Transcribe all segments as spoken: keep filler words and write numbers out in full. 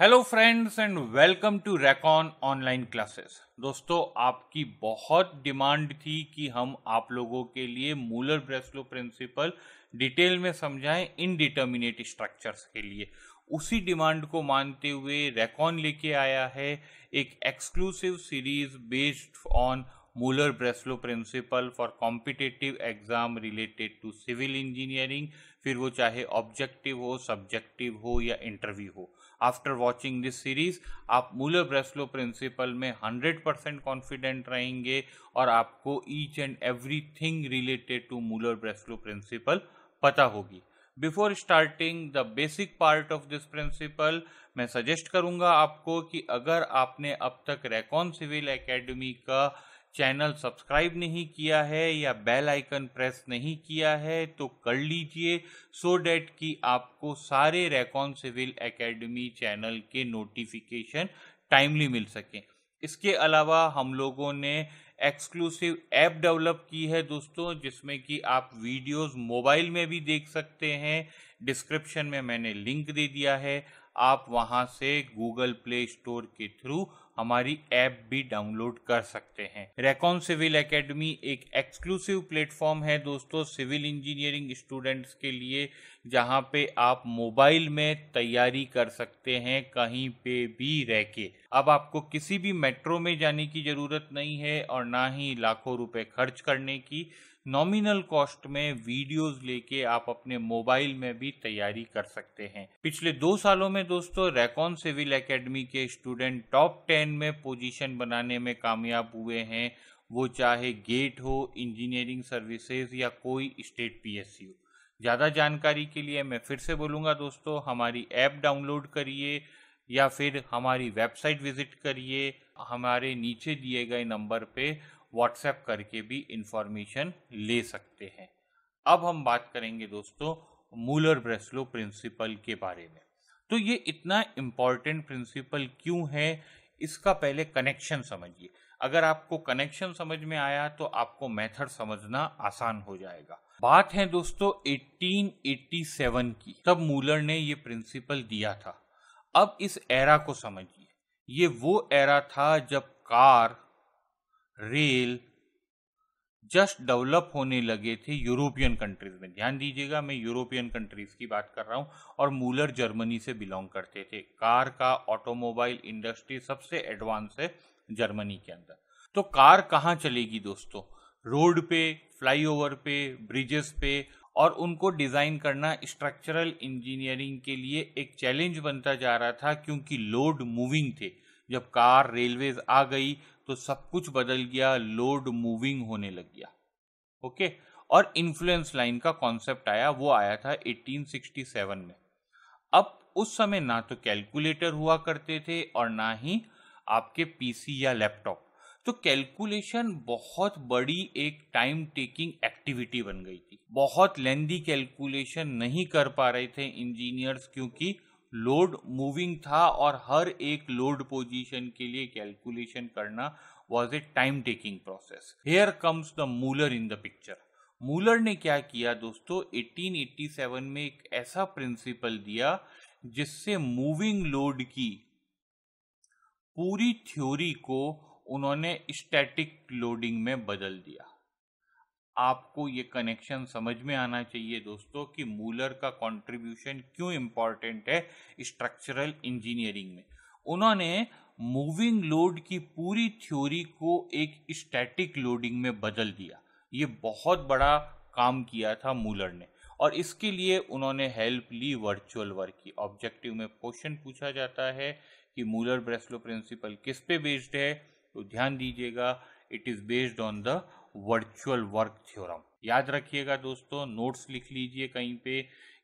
Hello friends and welcome to Recon online classes. दोस्तों, आपकी बहुत डिमांड थी कि हम आप लोगों के लिए मूलर ब्रेस्लो प्रिंसिपल डिटेल में समझाएं इनडिटर्मिनेट स्ट्रक्चर्स के लिए। उसी डिमांड को मानते हुए रेकॉन लेके आया है एक exclusive series based on Muller Breslau principle for competitive exam related to civil engineering, फिर वो चाहे ऑब्जेक्टिव हो, सब्जेक्टिव हो या इंटरव्यू हो। आफ्टर वॉचिंग दिस सीरीज आप मूलर ब्रेस्लो प्रिंसिपल में हंड्रेड परसेंट कॉन्फिडेंट रहेंगे और आपको each and every thing related to Muller Breslau principle पता होगी। Before starting the basic part of this principle, मैं सजेस्ट करूंगा आपको कि अगर आपने अब तक रेकॉन सिविल एकेडमी का चैनल सब्सक्राइब नहीं किया है या बेल आइकन प्रेस नहीं किया है तो कर लीजिए, सो डैट कि आपको सारे रेकॉन सिविल एकेडमी चैनल के नोटिफिकेशन टाइमली मिल सकें। इसके अलावा हम लोगों ने एक्सक्लूसिव ऐप डेवलप की है दोस्तों, जिसमें कि आप वीडियोस मोबाइल में भी देख सकते हैं। डिस्क्रिप्शन में मैंने लिंक दे दिया है, आप वहां से गूगल प्ले स्टोर के थ्रू हमारी ऐप भी डाउनलोड कर सकते हैं। रेकॉन सिविल एकेडमी एक एक्सक्लूसिव प्लेटफॉर्म है दोस्तों सिविल इंजीनियरिंग स्टूडेंट्स के लिए, जहां पे आप मोबाइल में तैयारी कर सकते हैं कहीं पे भी रह के। अब आपको किसी भी मेट्रो में जाने की ज़रूरत नहीं है और ना ही लाखों रुपए खर्च करने की। नॉमिनल कॉस्ट में वीडियोस लेके आप अपने मोबाइल में भी तैयारी कर सकते हैं। पिछले दो सालों में दोस्तों रेकॉन सिविल एकेडमी के स्टूडेंट टॉप टेन में पोजीशन बनाने में कामयाब हुए हैं, वो चाहे गेट हो, इंजीनियरिंग सर्विसेज या कोई स्टेट पीएससी हो। ज़्यादा जानकारी के लिए मैं फिर से बोलूँगा दोस्तों, हमारी ऐप डाउनलोड करिए या फिर हमारी वेबसाइट विजिट करिए। हमारे नीचे दिए गए नंबर पर व्हाट्सएप करके भी इंफॉर्मेशन ले सकते हैं। अब हम बात करेंगे दोस्तों मूलर ब्रेस्लो प्रिंसिपल के बारे में। तो ये इतना इम्पॉर्टेंट प्रिंसिपल क्यों है, इसका पहले कनेक्शन समझिए। अगर आपको कनेक्शन समझ में आया तो आपको मेथड समझना आसान हो जाएगा। बात है दोस्तों अठारह सौ सत्तासी की, तब मूलर ने ये प्रिंसिपल दिया था। अब इस एरा को समझिए, ये वो एरा था जब कार, रेल जस्ट डेवलप होने लगे थे यूरोपियन कंट्रीज में। ध्यान दीजिएगा, मैं यूरोपियन कंट्रीज की बात कर रहा हूँ और मूलर जर्मनी से बिलोंग करते थे। कार का ऑटोमोबाइल इंडस्ट्री सबसे एडवांस है जर्मनी के अंदर। तो कार कहाँ चलेगी दोस्तों? रोड पे, फ्लाईओवर पे, ब्रिजेस पे। और उनको डिज़ाइन करना स्ट्रक्चरल इंजीनियरिंग के लिए एक चैलेंज बनता जा रहा था, क्योंकि लोड मूविंग थे। जब कार, रेलवेज आ गई तो सब कुछ बदल गया, लोड मूविंग होने लग गया। ओके, और इन्फ्लुएंस लाइन का कॉन्सेप्ट आया, वो आया था अठारह सौ सड़सठ में। अब उस समय ना तो कैलकुलेटर हुआ करते थे और ना ही आपके पीसी या लैपटॉप, तो कैलकुलेशन बहुत बड़ी एक टाइम टेकिंग एक्टिविटी बन गई थी। बहुत लेंदी कैलकुलेशन नहीं कर पा रहे थे इंजीनियर्स, क्योंकि लोड मूविंग था और हर एक लोड पोजीशन के लिए कैलकुलेशन करना was a time taking process. Here comes the Muller in the picture. Muller ने क्या किया दोस्तों, अठारह सौ सत्तासी में एक ऐसा प्रिंसिपल दिया जिससे मूविंग लोड की पूरी थ्योरी को उन्होंने स्टैटिक लोडिंग में बदल दिया। आपको ये कनेक्शन समझ में आना चाहिए दोस्तों कि मूलर का कंट्रीब्यूशन क्यों इम्पॉर्टेंट है स्ट्रक्चरल इंजीनियरिंग में। उन्होंने मूविंग लोड की पूरी थ्योरी को एक स्टैटिक लोडिंग में बदल दिया। ये बहुत बड़ा काम किया था मूलर ने, और इसके लिए उन्होंने हेल्प ली वर्चुअल वर्क की। ऑब्जेक्टिव में क्वेश्चन पूछा जाता है कि मूलर ब्रेस्लो प्रिंसिपल किस पे बेस्ड है, तो ध्यान दीजिएगा, it is based on the virtual work theorem. याद रखिएगा दोस्तों, नोट्स लिख लीजिए कहीं पे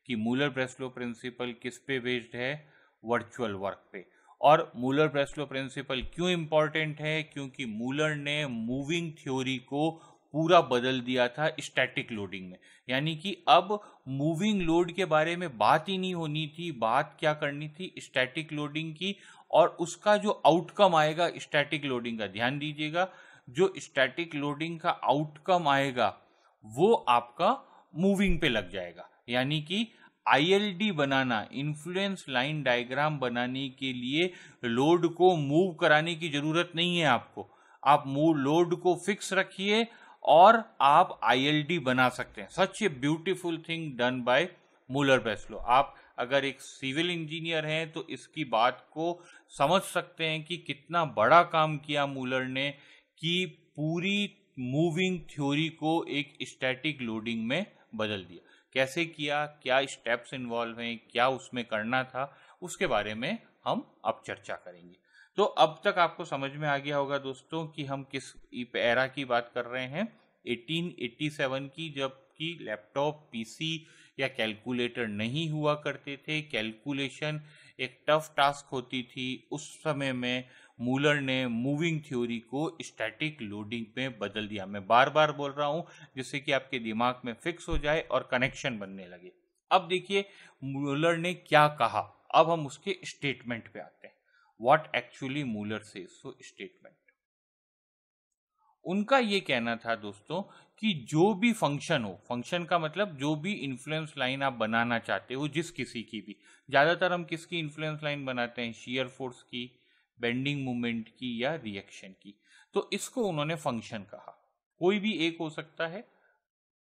कि मूलर ब्रेस्लो प्रिंसिपल किस पे बेस्ड है, वर्चुअल वर्क पे। और मूलर ब्रेस्लो प्रिंसिपल क्यों इम्पॉर्टेंट है, क्योंकि मूलर ने मूविंग थ्योरी को पूरा बदल दिया था स्टैटिक लोडिंग में। यानी कि अब मूविंग लोड के बारे में बात ही नहीं होनी थी, बात क्या करनी थी स्टैटिक लोडिंग की, और उसका जो आउटकम आएगा स्टैटिक लोडिंग का, ध्यान दीजिएगा, जो स्टैटिक लोडिंग का आउटकम आएगा वो आपका मूविंग पे लग जाएगा। यानी कि आई एल डी बनाना, इन्फ्लुएंस लाइन डायग्राम बनाने के लिए लोड को मूव कराने की जरूरत नहीं है आपको। आप मूव लोड को फिक्स रखिए और आप आई एल डी बना सकते हैं। Such a beautiful thing done by Müller-Breslau। आप अगर एक सिविल इंजीनियर हैं तो इसकी बात को समझ सकते हैं कि कितना बड़ा काम किया मूलर ने कि पूरी मूविंग थ्योरी को एक स्टैटिक लोडिंग में बदल दिया। कैसे किया, क्या स्टेप्स इन्वॉल्व हैं, क्या उसमें करना था, उसके बारे में हम अब चर्चा करेंगे। तो अब तक आपको समझ में आ गया होगा दोस्तों कि हम किस एरा की बात कर रहे हैं, अठारह सौ सत्तासी की, जब कि लैपटॉप, पीसी या कैलकुलेटर नहीं हुआ करते थे। कैलकुलेशन एक टफ टास्क होती थी। उस समय में मूलर ने मूविंग थ्योरी को स्टैटिक लोडिंग में बदल दिया। मैं बार बार बोल रहा हूँ जिससे कि आपके दिमाग में फिक्स हो जाए और कनेक्शन बनने लगे। अब देखिए मूलर ने क्या कहा, अब हम उसके स्टेटमेंट पे आते हैं। व्हाट एक्चुअली मूलर से सो स्टेटमेंट उनका ये कहना था दोस्तों कि जो भी फंक्शन हो, फंक्शन का मतलब जो भी इन्फ्लुएंस लाइन आप बनाना चाहते हो, जिस किसी की भी, ज़्यादातर हम किसकी इन्फ्लुएंस लाइन बनाते हैं, शीयर फोर्स की, बेंडिंग मोमेंट की या रिएक्शन की। तो इसको उन्होंने फंक्शन कहा, कोई भी एक हो सकता है,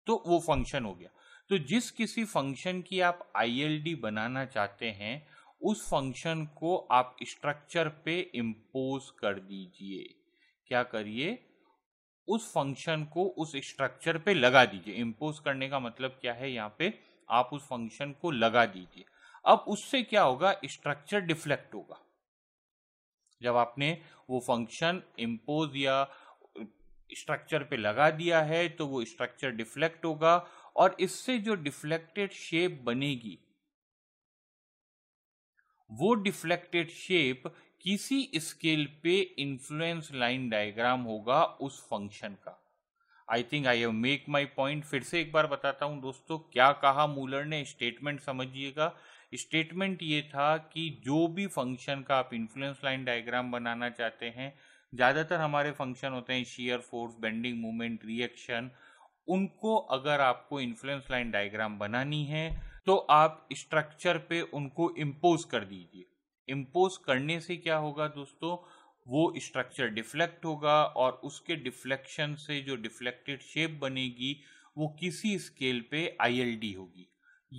तो वो फंक्शन हो गया। तो जिस किसी फंक्शन की आप आई एल डी बनाना चाहते हैं उस फंक्शन को आप स्ट्रक्चर पे इम्पोज कर दीजिए। क्या करिए, उस फंक्शन को उस स्ट्रक्चर पे लगा दीजिए। इम्पोज करने का मतलब क्या है, यहाँ पे आप उस फंक्शन को लगा दीजिए। अब उससे क्या होगा, स्ट्रक्चर डिफ्लेक्ट होगा। जब आपने वो फंक्शन इम्पोज या स्ट्रक्चर पे लगा दिया है तो वो स्ट्रक्चर डिफ्लेक्ट होगा और इससे जो डिफ्लेक्टेड शेप बनेगी वो डिफ्लेक्टेड शेप किसी स्केल पे इन्फ्लुएंस लाइन डायग्राम होगा उस फंक्शन का। I think I have make my point. फिर से एक बार बताता हूं दोस्तों क्या कहा मूलर ने, स्टेटमेंट समझिएगा। स्टेटमेंट ये था कि जो भी फंक्शन का आप इन्फ्लुएंस लाइन डायग्राम बनाना चाहते हैं, ज़्यादातर हमारे फंक्शन होते हैं shear force, bending moment, reaction, उनको अगर आपको इन्फ्लुएंस लाइन डायग्राम बनानी है तो आप स्ट्रक्चर पे उनको इम्पोज कर दीजिए। इम्पोज करने से क्या होगा दोस्तों, वो स्ट्रक्चर डिफ्लेक्ट होगा और उसके डिफ्लेक्शन से जो डिफ्लेक्टेड शेप बनेगी वो किसी स्केल पे आई एल डी होगी।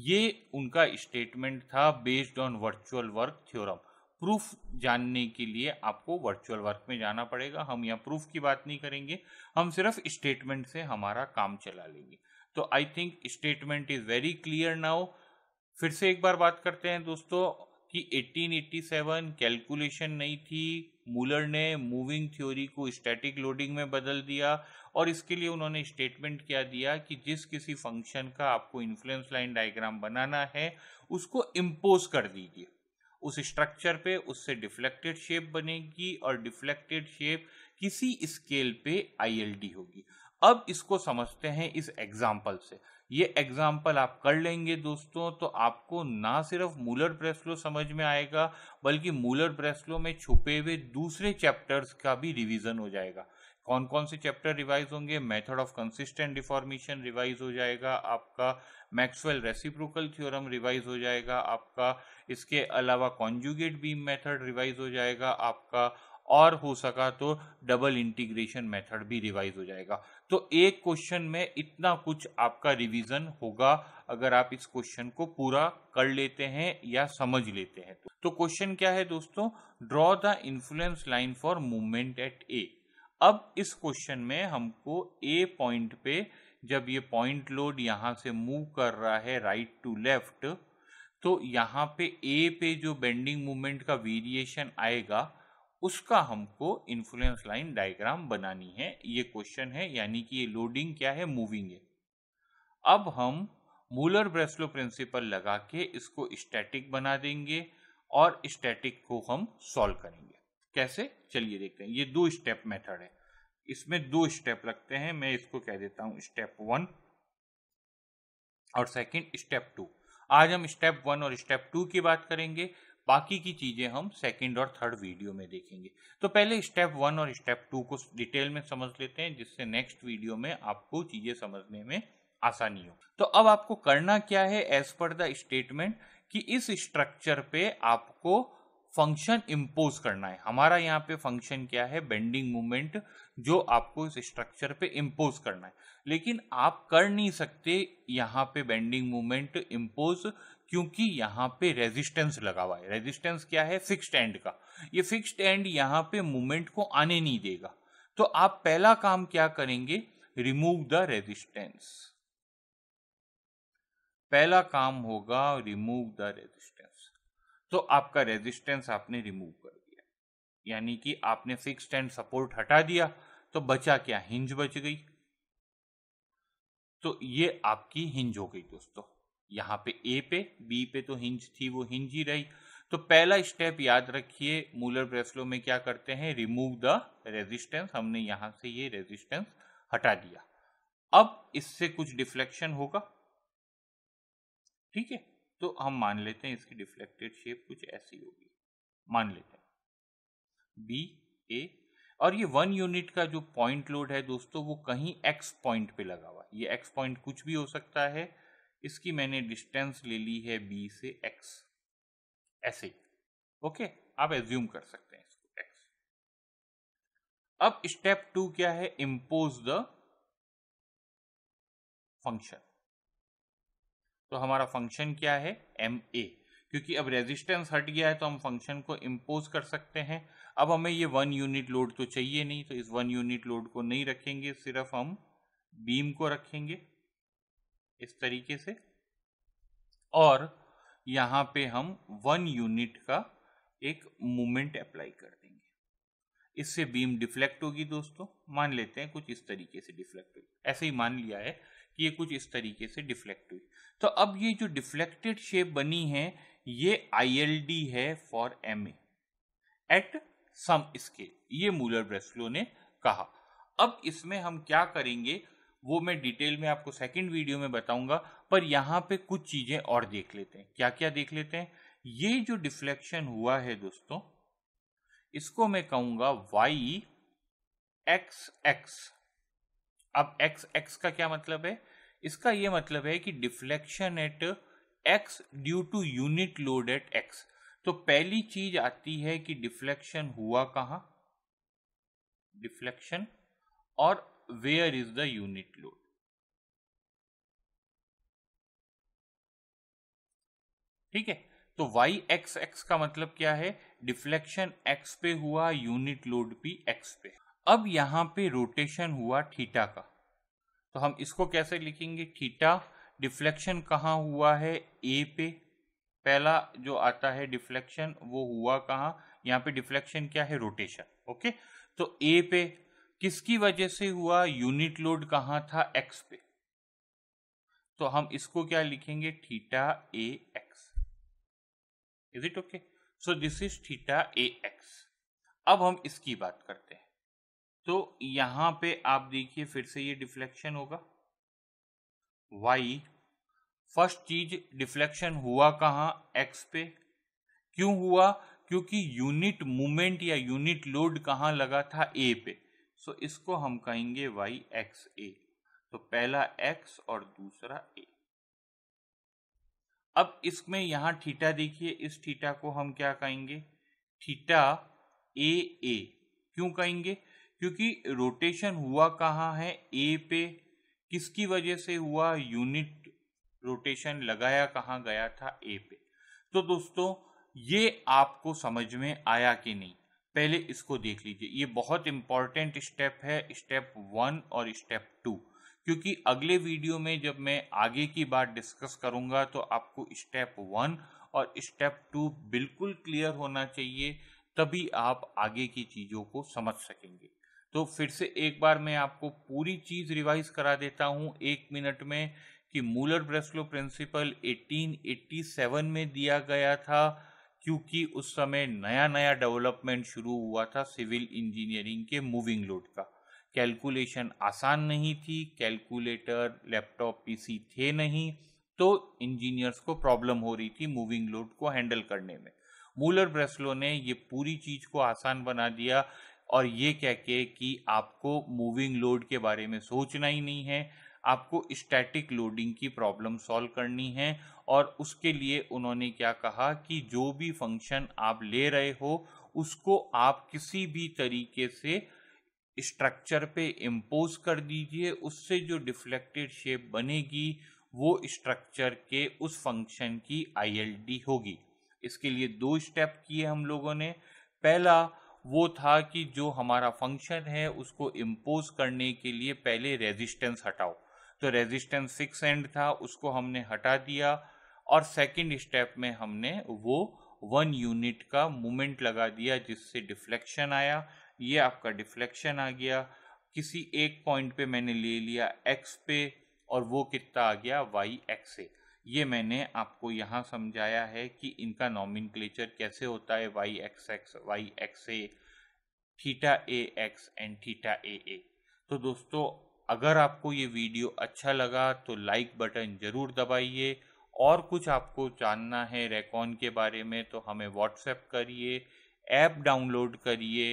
ये उनका स्टेटमेंट था based on virtual work theorem. Proof जानने के लिए आपको वर्चुअल वर्क में जाना पड़ेगा। हम यहाँ प्रूफ की बात नहीं करेंगे, हम सिर्फ स्टेटमेंट से हमारा काम चला लेंगे। तो I think statement is very clear now. फिर से एक बार बात करते हैं दोस्तों कि अठारह सौ सत्तासी कैलकुलेशन नहीं थी, मूलर ने मूविंग थ्योरी को स्टैटिक लोडिंग में बदल दिया और इसके लिए उन्होंने स्टेटमेंट क्या दिया कि जिस किसी फंक्शन का आपको इन्फ्लुएंस लाइन डायग्राम बनाना है उसको इम्पोज कर दीजिए उस स्ट्रक्चर पे, उससे डिफ्लेक्टेड शेप बनेगी और डिफ्लेक्टेड शेप किसी स्केल पे आई एल डी होगी। अब इसको समझते हैं इस एग्जाम्पल से। ये एग्जाम्पल आप कर लेंगे दोस्तों तो आपको ना सिर्फ Müller-Breslau समझ में आएगा बल्कि Müller-Breslau में छुपे हुए दूसरे चैप्टर्स का भी रिवीजन हो जाएगा। कौन कौन से चैप्टर रिवाइज होंगे, method of consistent deformation revise हो जाएगा आपका, मैक्सवेल रेसिप्रोकल थ्योरम रिवाइज हो जाएगा आपका, इसके अलावा कॉन्जुगेट बीम मेथड रिवाइज हो जाएगा आपका और हो सका तो डबल इंटीग्रेशन मेथड भी रिवाइज हो जाएगा। तो एक क्वेश्चन में इतना कुछ आपका रिवीजन होगा अगर आप इस क्वेश्चन को पूरा कर लेते हैं या समझ लेते हैं। तो क्वेश्चन क्या है दोस्तों, draw the influence line for movement at A. अब इस क्वेश्चन में हमको ए पॉइंट पे जब ये पॉइंट लोड यहाँ से मूव कर रहा है राइट टू लेफ्ट, तो यहाँ पे ए पे जो बेंडिंग मूवमेंट का वेरिएशन आएगा उसका हमको इन्फ्लुएंस लाइन डायग्राम बनानी है। ये क्वेश्चन है, यानी कि ये लोडिंग क्या है, मूविंग है। अब हम Müller-Breslau प्रिंसिपल लगा के इसको स्टैटिक बना देंगे और स्टैटिक को हम सॉल्व करेंगे। कैसे, चलिए देखते हैं। ये दो स्टेप मेथड है, इसमें दो स्टेप लगते हैं। मैं इसको कह देता हूं स्टेप वन और सेकेंड स्टेप टू। आज हम स्टेप वन और स्टेप टू की बात करेंगे, बाकी की चीजें हम सेकंड और थर्ड वीडियो में देखेंगे। तो पहले स्टेप वन और स्टेप टू को डिटेल में समझ लेते हैं जिससे नेक्स्ट वीडियो में आपको चीजें समझने में आसानी हो। तो अब आपको करना क्या है एज पर द स्टेटमेंट कि इस स्ट्रक्चर पे आपको फंक्शन इम्पोज करना है। हमारा यहाँ पे फंक्शन क्या है, बेंडिंग मोमेंट, जो आपको इस स्ट्रक्चर पे इम्पोज करना है। लेकिन आप कर नहीं सकते यहाँ पे बेंडिंग मोमेंट इम्पोज, क्योंकि यहाँ पे रेजिस्टेंस लगा हुआ है। रेजिस्टेंस क्या है, फिक्स्ड एंड का। ये फिक्स्ड एंड यहाँ पे मोमेंट को आने नहीं देगा। तो आप पहला काम क्या करेंगे, रिमूव द रेजिस्टेंस। पहला काम होगा रिमूव द रेजिस्टेंस। तो आपका रेजिस्टेंस आपने रिमूव कर दिया, यानी कि आपने फिक्स्ड एंड सपोर्ट हटा दिया। तो बचा क्या, हिंज बच गई। तो ये आपकी हिंज हो गई दोस्तों। यहाँ पे ए पे बी पे तो हिंज थी, वो हिंज ही रही। तो पहला स्टेप याद रखिए, मूलर-ब्रेस्लो में क्या करते हैं, रिमूव द रेजिस्टेंस। हमने यहाँ से ये रेजिस्टेंस हटा दिया। अब इससे कुछ डिफ्लेक्शन होगा, ठीक है। तो हम मान लेते हैं इसकी डिफ्लेक्टेड शेप कुछ ऐसी होगी, मान लेते हैं बी ए। और ये वन यूनिट का जो पॉइंट लोड है दोस्तों, वो कहीं एक्स पॉइंट पे लगा हुआ। ये एक्स पॉइंट कुछ भी हो सकता है। इसकी मैंने डिस्टेंस ले ली है बी से एक्स, ऐसे ही, ओके। आप एज्यूम कर सकते हैं इसको एक्स। अब स्टेप टू क्या है, इम्पोज द फंक्शन। तो हमारा फंक्शन क्या है, एम ए। क्योंकि अब रेजिस्टेंस हट गया है तो हम फंक्शन को इम्पोज कर सकते हैं। अब हमें ये वन यूनिट लोड तो चाहिए नहीं, तो इस वन यूनिट लोड को नहीं रखेंगे, सिर्फ हम बीम को रखेंगे इस तरीके से। और यहां पे हम वन यूनिट का एक मोमेंट अप्लाई कर देंगे। इससे बीम डिफ्लेक्ट होगी दोस्तों। मान लेते हैं कुछ इस तरीके से डिफ्लेक्ट होगी, ऐसे ही मान लिया है कि ये कुछ इस तरीके से डिफ्लेक्ट हुई। तो अब ये जो डिफ्लेक्टेड शेप बनी है, ये आई एल डी है for M A at some scale, ये मूलर-ब्रेस्लो ने कहा। अब इसमें हम क्या करेंगे वो मैं डिटेल में आपको सेकंड वीडियो में बताऊंगा, पर यहाँ पे कुछ चीजें और देख लेते हैं। क्या क्या देख लेते हैं, ये जो डिफ्लेक्शन हुआ है दोस्तों, इसको मैं कहूंगा वाई एक्स एक्स। अब एक्स एक्स का क्या मतलब है, इसका ये मतलब है कि deflection at X due to unit load at X. तो पहली चीज आती है कि डिफ्लेक्शन हुआ कहाँ, डिफ्लेक्शन, और Where is the unit load? ठीक है। तो y x x का मतलब क्या है, डिफ्लेक्शन x पे हुआ, यूनिट लोड भी x पे। अब यहां पे रोटेशन हुआ थीटा का, तो हम इसको कैसे लिखेंगे, थीटा डिफ्लेक्शन कहाँ हुआ है, a पे। पहला जो आता है डिफ्लेक्शन वो हुआ कहाँ, यहाँ पे डिफ्लेक्शन क्या है, रोटेशन, ओके। तो a पे किसकी वजह से हुआ, यूनिट लोड कहाँ था, एक्स पे। तो हम इसको क्या लिखेंगे, theta A X. Is it okay, so this is theta A X. अब हम इसकी बात करते हैं। तो यहां पे आप देखिए फिर से ये डिफ्लेक्शन होगा वाई। फर्स्ट चीज, डिफ्लेक्शन हुआ कहाँ, एक्स पे। क्यों हुआ, क्योंकि यूनिट मूवमेंट या यूनिट लोड कहाँ लगा था, ए पे। सो so, इसको हम कहेंगे वाई एक्स ए। तो पहला एक्स और दूसरा ए। अब इसमें यहां थीटा देखिए, इस थीटा को हम क्या कहेंगे, थीटा ए ए। क्यों कहेंगे, क्योंकि रोटेशन हुआ कहाँ है, ए पे। किसकी वजह से हुआ, यूनिट रोटेशन लगाया कहाँ गया था, ए पे। तो दोस्तों ये आपको समझ में आया कि नहीं, पहले इसको देख लीजिए। ये बहुत इंपॉर्टेंट स्टेप है, स्टेप वन और स्टेप टू, क्योंकि अगले वीडियो में जब मैं आगे की बात डिस्कस करूंगा तो आपको स्टेप वन और स्टेप टू बिल्कुल क्लियर होना चाहिए, तभी आप आगे की चीज़ों को समझ सकेंगे। तो फिर से एक बार मैं आपको पूरी चीज़ रिवाइज करा देता हूँ एक मिनट में, कि मूलर-ब्रेस्लो प्रिंसिपल अठारह सौ सत्तासी में दिया गया था, क्योंकि उस समय नया नया डेवलपमेंट शुरू हुआ था सिविल इंजीनियरिंग के मूविंग लोड का। कैलकुलेशन आसान नहीं थी, कैलकुलेटर, लैपटॉप, पीसी थे नहीं, तो इंजीनियर्स को प्रॉब्लम हो रही थी मूविंग लोड को हैंडल करने में। मूलर-ब्रेस्लो ने ये पूरी चीज़ को आसान बना दिया, और ये कह के कि आपको मूविंग लोड के बारे में सोचना ही नहीं है, आपको स्टैटिक लोडिंग की प्रॉब्लम सॉल्व करनी है। और उसके लिए उन्होंने क्या कहा कि जो भी फंक्शन आप ले रहे हो उसको आप किसी भी तरीके से स्ट्रक्चर पे इम्पोज कर दीजिए, उससे जो डिफ्लेक्टेड शेप बनेगी वो स्ट्रक्चर के उस फंक्शन की आई एल डी होगी। इसके लिए दो स्टेप किए हम लोगों ने। पहला वो था कि जो हमारा फंक्शन है उसको इम्पोज करने के लिए पहले रेजिस्टेंस हटाओ, तो रेजिस्टेंस सिक्स एंड था उसको हमने हटा दिया। और सेकंड स्टेप में हमने वो वन यूनिट का मोमेंट लगा दिया जिससे डिफ्लेक्शन आया। ये आपका डिफ्लेक्शन आ गया, किसी एक पॉइंट पे मैंने ले लिया एक्स पे और वो कितना आ गया वाई एक्स से। ये मैंने आपको यहाँ समझाया है कि इनका नॉमेनक्लेचर कैसे होता है, Y X X, Y X A, theta A X and theta A A. तो दोस्तों अगर आपको ये वीडियो अच्छा लगा तो लाइक बटन जरूर दबाइए, और कुछ आपको जानना है रेकॉन के बारे में तो हमें व्हाट्सएप करिए, ऐप डाउनलोड करिए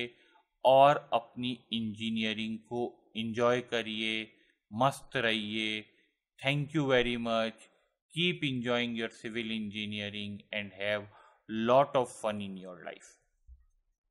और अपनी इंजीनियरिंग को एंजॉय करिए, मस्त रहिए। Thank you very much, keep enjoying your civil engineering and have lot of fun in your life.